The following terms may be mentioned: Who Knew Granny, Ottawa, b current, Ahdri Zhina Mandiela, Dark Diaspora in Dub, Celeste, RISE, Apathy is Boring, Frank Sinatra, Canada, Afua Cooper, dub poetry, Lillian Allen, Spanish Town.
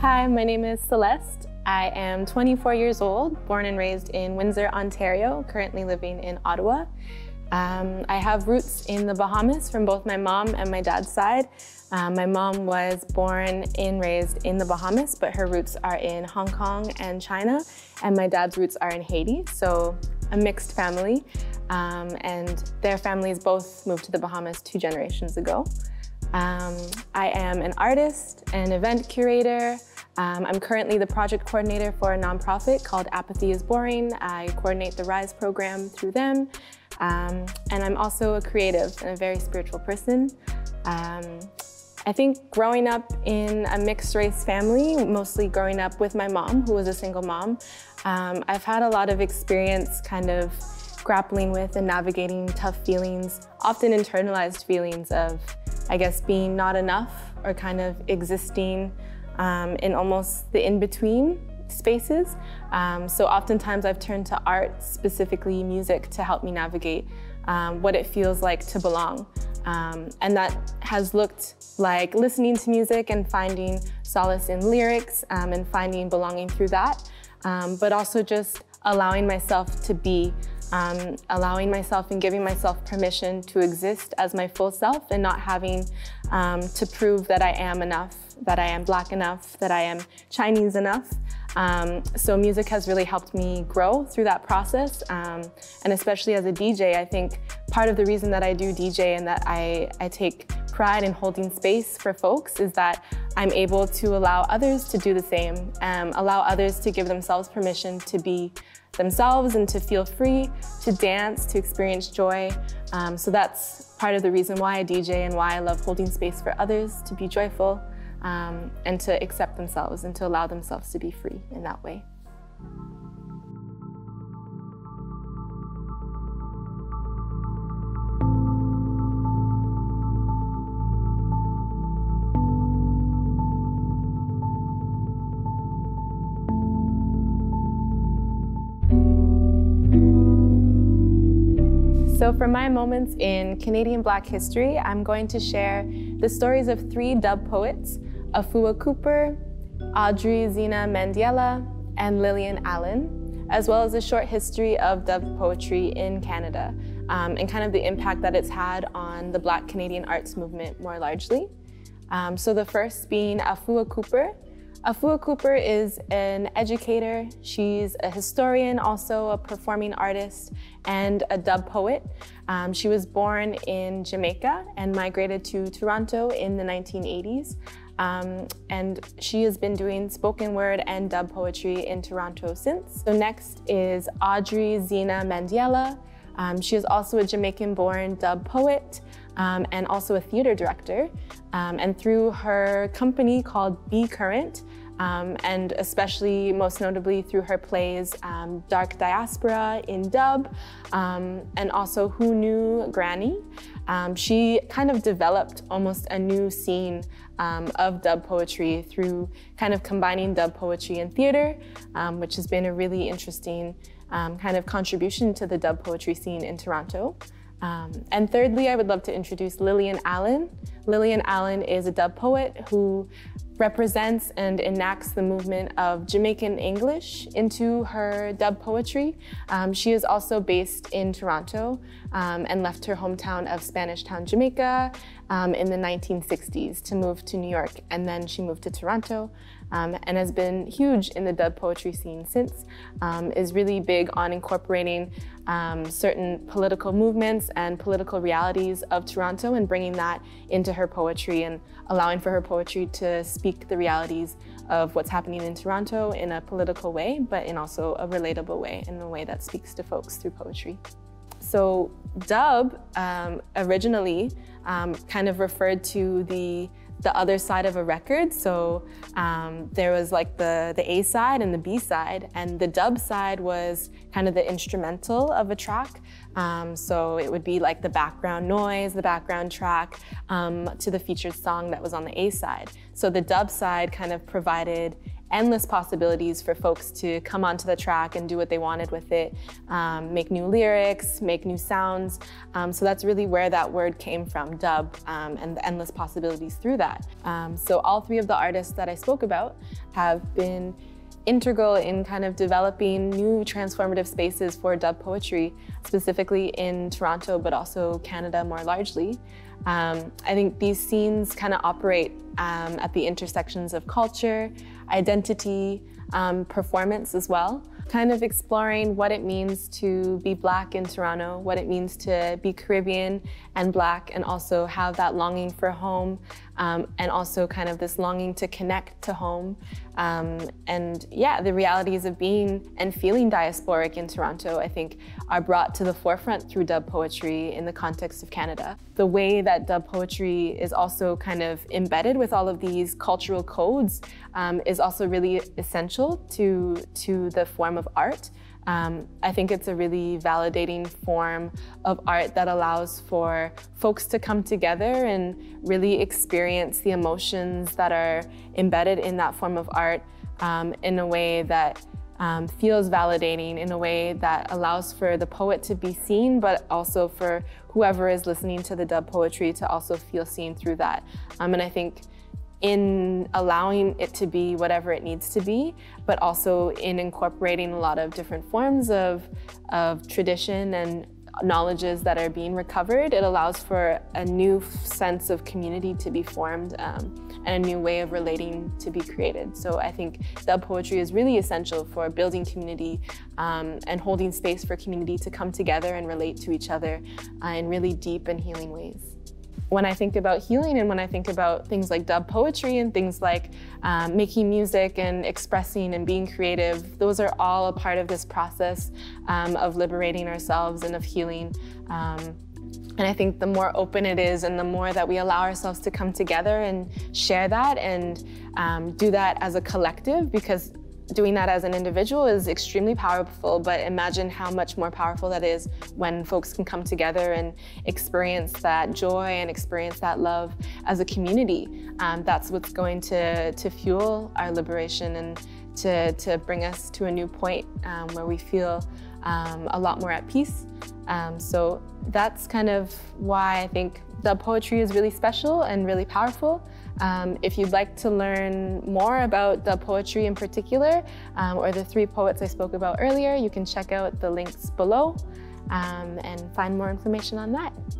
Hi, my name is Celeste. I am 24 years old, born and raised in Windsor, Ontario, currently living in Ottawa. I have roots in the Bahamas from both my mom and my dad's side. My mom was born and raised in the Bahamas, but her roots are in Hong Kong and China, and my dad's roots are in Haiti, so a mixed family. And their families both moved to the Bahamas 2 generations ago. I am an artist, an event curator. I'm currently the project coordinator for a nonprofit called Apathy is Boring. I coordinate the RISE program through them. And I'm also a creative and a very spiritual person. I think growing up in a mixed race family, mostly growing up with my mom, who was a single mom, I've had a lot of experience kind of grappling with and navigating tough feelings, often internalized feelings of, I guess, being not enough or kind of existing in almost the in-between spaces. So oftentimes I've turned to art, specifically music, to help me navigate what it feels like to belong. And that has looked like listening to music and finding solace in lyrics and finding belonging through that, but also just allowing myself to be, allowing myself and giving myself permission to exist as my full self and not having to prove that I am enough, that I am Black enough, that I am Chinese enough. So music has really helped me grow through that process. And especially as a DJ, I think part of the reason that I do DJ and that I take pride in holding space for folks is that I'm able to allow others to do the same, allow others to give themselves permission to be themselves and to feel free, to dance, to experience joy. So that's part of the reason why I DJ and why I love holding space for others to be joyful. And to accept themselves and to allow themselves to be free in that way. So for my moments in Canadian Black history, I'm going to share the stories of 3 dub poets, Afua Cooper, Ahdri Zhina Mandiela, and Lillian Allen, as well as a short history of dub poetry in Canada, and kind of the impact that it's had on the Black Canadian arts movement more largely. So the first being Afua Cooper. Afua Cooper is an educator. She's a historian, also a performing artist, and a dub poet. She was born in Jamaica and migrated to Toronto in the 1980s. And she has been doing spoken word and dub poetry in Toronto since. So next is Ahdri Zhina Mandiela. She is also a Jamaican-born dub poet and also a theater director. And through her company called B Current, and especially most notably through her plays Dark Diaspora in Dub, and also Who Knew Granny, she kind of developed almost a new scene of dub poetry through kind of combining dub poetry and theater, which has been a really interesting kind of contribution to the dub poetry scene in Toronto. And thirdly, I would love to introduce Lillian Allen. Lillian Allen is a dub poet who represents and enacts the movement of Jamaican English into her dub poetry. She is also based in Toronto and left her hometown of Spanish Town, Jamaica in the 1960s to move to New York, and then she moved to Toronto and has been huge in the dub poetry scene since, is really big on incorporating certain political movements and political realities of Toronto and bringing that into her poetry and allowing for her poetry to speak the realities of what's happening in Toronto in a political way, but in also a relatable way, in a way that speaks to folks through poetry. So dub originally kind of referred to the other side of a record. So there was like the A side and the B side, and the dub side was kind of the instrumental of a track. So it would be like the background noise, the background track to the featured song that was on the A side. So the dub side kind of provided endless possibilities for folks to come onto the track and do what they wanted with it, make new lyrics, make new sounds. So that's really where that word came from, dub, and the endless possibilities through that. So all three of the artists that I spoke about have been integral in kind of developing new transformative spaces for dub poetry, specifically in Toronto, but also Canada more largely. I think these scenes kind of operate at the intersections of culture, identity, performance as well, kind of exploring what it means to be Black in Toronto, what it means to be Caribbean and Black, and also have that longing for home, and also kind of this longing to connect to home, and yeah, the realities of being and feeling diasporic in Toronto, I think, are brought to the forefront through dub poetry in the context of Canada. The way that dub poetry is also kind of embedded with all of these cultural codes is also really essential to the form of art. I think it's a really validating form of art that allows for folks to come together and really experience the emotions that are embedded in that form of art in a way that feels validating, in a way that allows for the poet to be seen, but also for whoever is listening to the dub poetry to also feel seen through that. And I think in allowing it to be whatever it needs to be, but also in incorporating a lot of different forms of tradition and knowledges that are being recovered, it allows for a new sense of community to be formed and a new way of relating to be created. So I think dub poetry is really essential for building community and holding space for community to come together and relate to each other in really deep and healing ways. When I think about healing and when I think about things like dub poetry and things like making music and expressing and being creative, those are all a part of this process of liberating ourselves and of healing. And I think the more open it is and the more that we allow ourselves to come together and share that and do that as a collective, because doing that as an individual is extremely powerful, but imagine how much more powerful that is when folks can come together and experience that joy and experience that love as a community. That's what's going to fuel our liberation and to bring us to a new point where we feel a lot more at peace. So that's kind of why I think dub poetry is really special and really powerful. If you'd like to learn more about dub poetry in particular, or the three poets I spoke about earlier, you can check out the links below and find more information on that.